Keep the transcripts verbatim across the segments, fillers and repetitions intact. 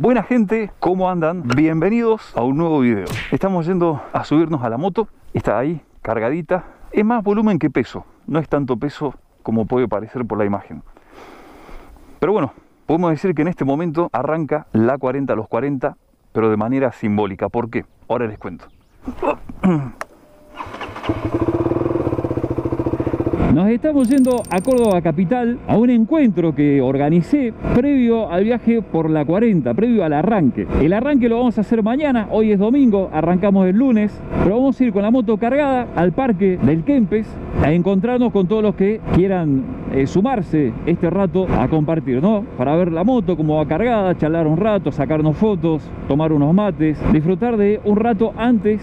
Buena gente, ¿cómo andan? Bienvenidos a un nuevo video. Estamos yendo a subirnos a la moto. Está ahí, cargadita. Es más volumen que peso. No es tanto peso como puede parecer por la imagen. Pero bueno, podemos decir que en este momento arranca la cuarenta, los cuarenta, pero de manera simbólica. ¿Por qué? Ahora les cuento. Nos estamos yendo a Córdoba Capital a un encuentro que organicé previo al viaje por la cuarenta, previo al arranque. El arranque lo vamos a hacer mañana, hoy es domingo, arrancamos el lunes, pero vamos a ir con la moto cargada al parque del Kempes a encontrarnos con todos los que quieran eh, sumarse este rato a compartir, ¿no? Para ver la moto, cómo va cargada, charlar un rato, sacarnos fotos, tomar unos mates, disfrutar de un rato antes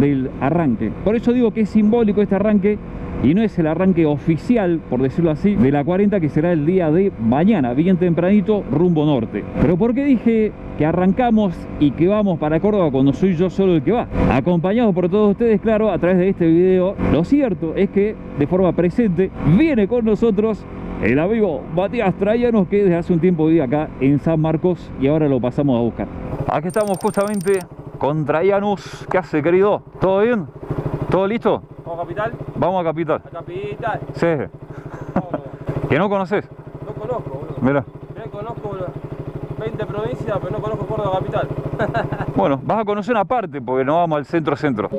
del arranque. Por eso digo que es simbólico este arranque. Y no es el arranque oficial, por decirlo así, de la cuarenta, que será el día de mañana, bien tempranito, rumbo norte. Pero ¿por qué dije que arrancamos y que vamos para Córdoba cuando soy yo solo el que va? Acompañado por todos ustedes, claro, a través de este video. Lo cierto es que, de forma presente, viene con nosotros el amigo Matías Traianos, que desde hace un tiempo vive acá en San Marcos y ahora lo pasamos a buscar. Aquí estamos justamente con Traianos. ¿Qué hace, querido? ¿Todo bien? ¿Todo listo? ¿Vamos a Capital? Vamos a Capital. ¿A Capital? Sí. No. ¿Que no conoces? No conozco, boludo. Mirá. Mirá, conozco veinte provincias, pero no conozco Córdoba Capital. Bueno, vas a conocer una parte, porque no vamos al centro-centro.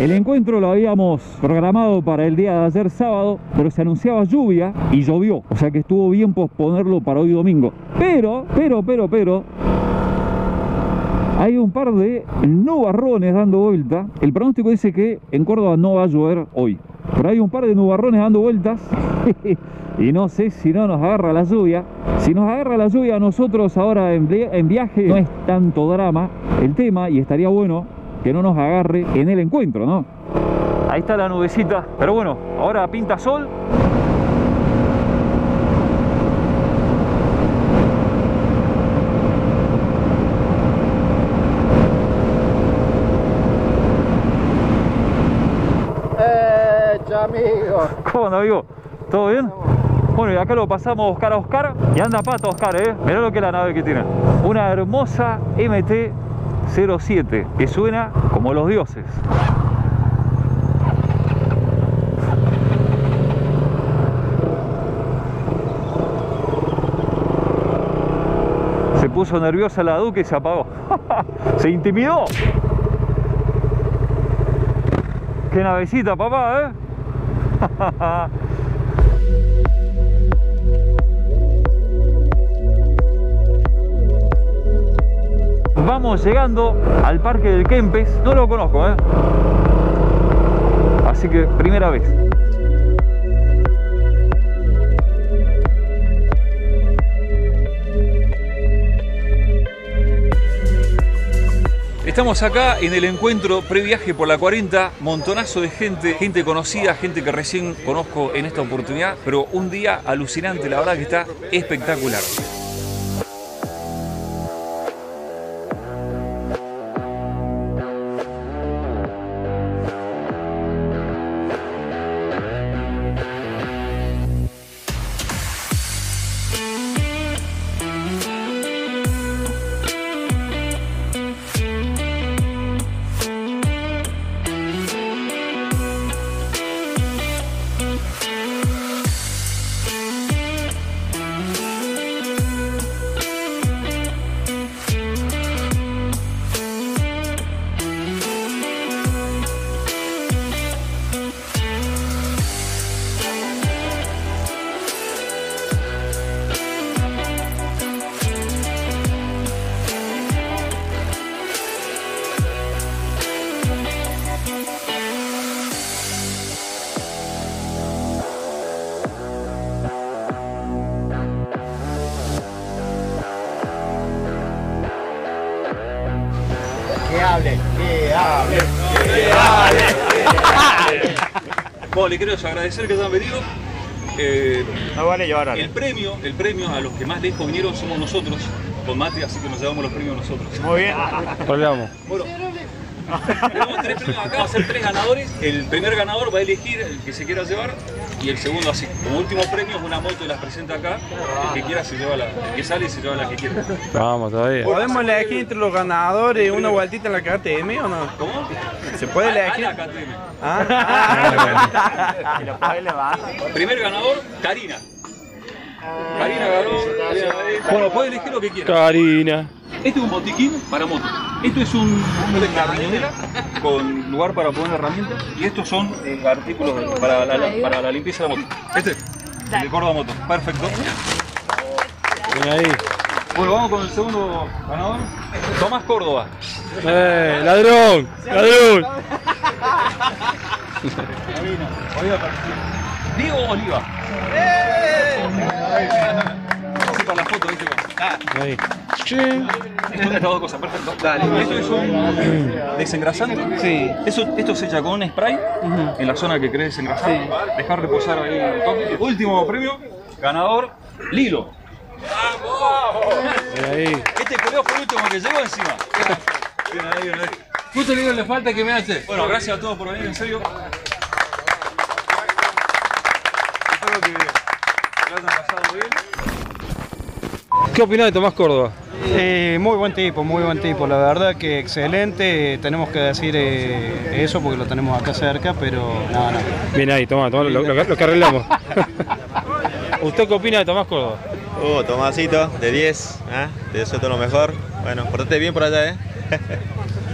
El encuentro lo habíamos programado para el día de ayer sábado, pero se anunciaba lluvia y llovió. O sea que estuvo bien posponerlo para hoy domingo. Pero, pero, pero, pero... hay un par de nubarrones dando vuelta. El pronóstico dice que en Córdoba no va a llover hoy. Pero hay un par de nubarrones dando vueltas. Y no sé si no nos agarra la lluvia. Si nos agarra la lluvia a nosotros ahora en viaje, no es tanto drama el tema y estaría bueno que no nos agarre en el encuentro, ¿no? Ahí está la nubecita, pero bueno, ahora pinta sol. ¡Echa, amigo! ¿Cómo anda, amigo? ¿Todo bien? Bueno, y acá lo pasamos a buscar a Óscar. Y anda pata Óscar, ¿eh? Mirá lo que es la nave que tiene. Una hermosa M T cero siete, que suena como los dioses. Se puso nerviosa la Duque y se apagó. Se intimidó. Qué navecita, papá, ¿eh? Vamos llegando al parque del Kempes, no lo conozco, ¿eh? Así que primera vez. Estamos acá en el encuentro previaje por la cuarenta, montonazo de gente, gente conocida, gente que recién conozco en esta oportunidad, pero un día alucinante, la verdad que está espectacular. Córdoba le quiero agradecer que hayan venido. Eh, no vale yo, ahora, el premio, el premio a los que más lejos vinieron somos nosotros, con Mate, así que nos llevamos los premios nosotros. Muy bien. Bueno, tenemos tres premios acá, va a ser tres ganadores. El primer ganador va a elegir el que se quiera llevar y el segundo así. Como último premio es una moto que las presenta acá. El que quiera se lleva la, el que sale se lleva la que quiera. Vamos todavía. ¿Podemos elegir entre los ganadores una vueltita en la K T M o no? ¿Cómo? ¿Se puede elegir? A, a la K T M. Ah, ah, bueno. Bueno. Primer ganador, Karina. Karina ganó. Bueno, puede elegir lo que quiera. Karina. Este es un botiquín para motos. Esto es un, una camionera con lugar para poner herramientas. Y estos son eh, artículos para la, la, para la limpieza de la moto. Este, el de Córdoba Motos. Perfecto. Bien ahí. Bueno, vamos con el segundo ganador. Tomás Córdoba. Eh, ladrón, ladrón. Diego Oliva. Así para la foto, ¿viste? Ah. Ahí. Sí. Estas dos cosas, perfecto. Dale. Esto es un desengrasante. Sí. Eso, esto se echa con un spray uh-huh. en la zona que querés desengrasar. Sí. Dejar reposar ahí el toque. Último premio, ganador, Lilo. ¡Vamos! Ahí. Este correo fue el último que llegó encima. Bien ahí, bien ahí. Justo Lilo le falta que me hace. Bueno, gracias a todos por venir, en serio. Espero que lo hayan pasado bien. ¿Qué opinás de Tomás Córdoba? Eh, muy buen tipo, muy buen tipo, la verdad que excelente, tenemos que decir eh, eso porque lo tenemos acá cerca, pero no, no. Bien ahí, Tomás, lo, lo, lo que arreglamos. ¿Usted qué opina de Tomás Córdoba? Uh, Tomásito, de diez, ¿eh? Te deseo todo lo mejor. Bueno, portate bien por allá, ¿eh?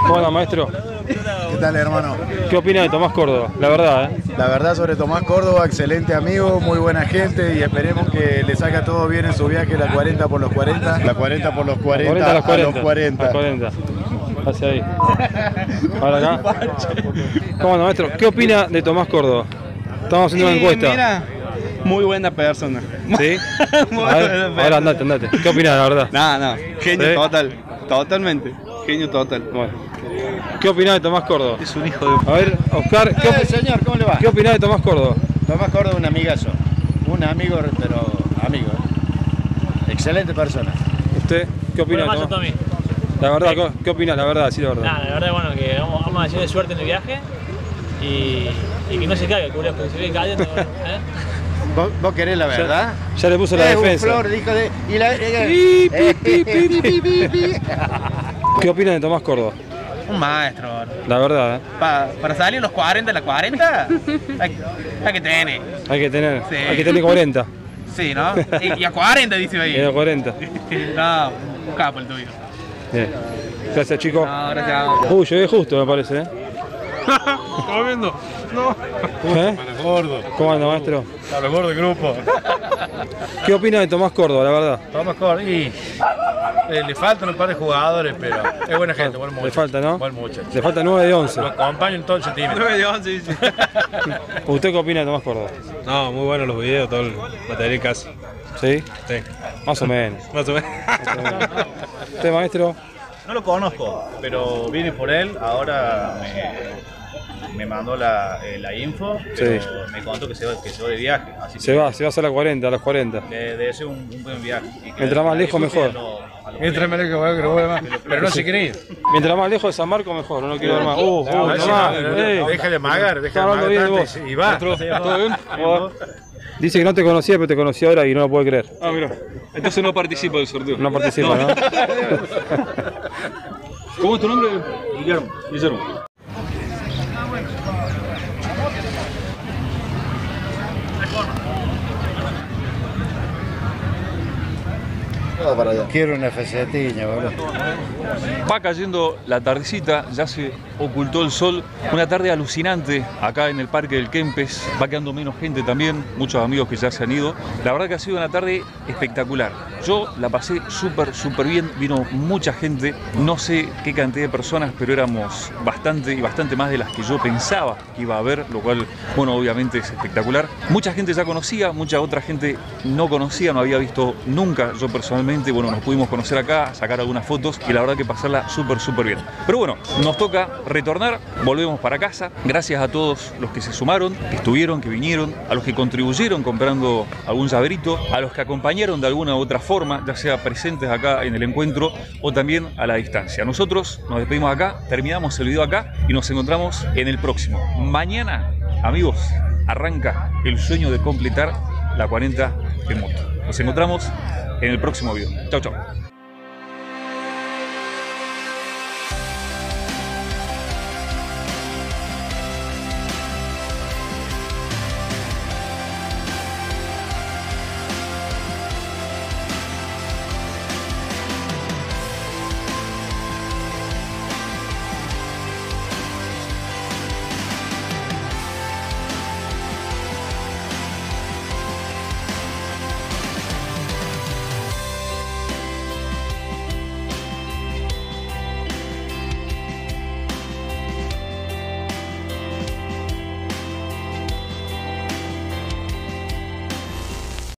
Bueno, maestro. ¿Qué tal, hermano? ¿Qué opina de Tomás Córdoba? La verdad, ¿eh? La verdad sobre Tomás Córdoba, excelente amigo, muy buena gente y esperemos que le saca todo bien en su viaje la cuarenta por los cuarenta. La cuarenta por los cuarenta. La cuarenta a los cuarenta. A los cuarenta. A cuarenta. Hacia ahí. Ahora acá. ¿Cómo no, maestro? ¿Qué opina de Tomás Córdoba? Estamos haciendo una encuesta. Mira, muy buena persona. ¿Sí? Muy a ver, buena persona. Ahora andate, andate. ¿Qué opina, la verdad? No, no. Genio ¿Sí? total. Totalmente. Genio total. Bueno. ¿Qué opinás de Tomás Córdoba? Es un hijo de... A ver, Óscar, ¿qué, eh, señor, ¿cómo le va? ¿Qué opinás de Tomás Córdoba? Tomás Córdoba es un amigazo. Un amigo, pero amigo. ¿eh? Excelente persona. ¿Usted qué opina bueno, de Tomás? Yo la verdad, ¿qué, qué opinás? La verdad, sí, la verdad. Nah, la verdad, bueno, que vamos, vamos a decirle suerte en el viaje y, y que no se caiga, culo, porque si viene cayendo... ¿eh? ¿Vos, ¿Vos querés la verdad? Ya, ya le puso la es defensa. Un flor, dijo de... Y la... ¿Qué opinas de Tomás Córdoba? Un maestro. La verdad, ¿eh? Pa, para salir los cuarenta, la cuarenta, hay, hay que tener. Hay que tener. Sí. Hay que tener cuarenta. Sí, ¿no? Y, y a cuarenta, dice ahí. Y a cuarenta. No, un capo el tuyo. Bien. Gracias, chicos. No, gracias. Uy, llegué justo, me parece, ¿eh? ¿Estás viendo? No. ¿Eh? Gordo. ¿Cómo anda, maestro? Para los gordos del grupo. ¿Qué opinas de Tomás Córdoba, la verdad? Tomás Córdoba, y... Eh, le faltan un par de jugadores, pero es buena gente, igual mucho. Le falta, ¿no? Igual mucho. Le falta nueve de once. Lo acompaño en todo el sentimiento. nueve de once, sí. ¿Usted qué opina de Tomás Córdoba? No, muy buenos los videos, todo el material casi. ¿Sí? Sí. Más o menos. Más o menos. ¿Usted, maestro? No lo conozco, pero vine por él, ahora me, me mandó la, eh, la info, pero sí. me contó que se, va, que se va de viaje. Así se que, va, se va a hacer la cuarenta, a los cuarenta. Le deseo un, un buen viaje. Mientras más lejos, mejor. Mientras más lejos, mejor. Pero no se quiere ir. Mientras más lejos de San Marcos, mejor. No lo quiero ver más. Uh, no, no, no, no, eh. Déjale amagar, déjale amagar y va. ¿Todo bien? ¿Todo bien? Dice que no te conocía, pero te conocí ahora y no lo puede creer. Ah, mira. Entonces no participa del sorteo. No participa, ¿no? ¿Cómo es tu nombre? Guillermo. Guillermo. Quiero una facetiña, boludo. Va cayendo la tardecita, ya se ocultó el sol. Una tarde alucinante acá en el Parque del Kempes. Va quedando menos gente también, muchos amigos que ya se han ido. La verdad que ha sido una tarde espectacular. Yo la pasé súper, súper bien. Vino mucha gente, no sé qué cantidad de personas, pero éramos bastante y bastante más de las que yo pensaba que iba a haber, lo cual, bueno, obviamente es espectacular. Mucha gente ya conocía, mucha otra gente no conocía, no había visto nunca yo personalmente. Bueno, nos pudimos conocer acá, sacar algunas fotos y la verdad que pasarla súper, súper bien. Pero bueno, nos toca retornar, volvemos para casa. Gracias a todos los que se sumaron, que estuvieron, que vinieron, a los que contribuyeron comprando algún llaverito, a los que acompañaron de alguna u otra forma, ya sea presentes acá en el encuentro o también a la distancia. Nosotros nos despedimos acá, terminamos el video acá y nos encontramos en el próximo. Mañana, amigos, arranca el sueño de completar la cuarenta en moto. Nos encontramos en el próximo video. Chau, chau.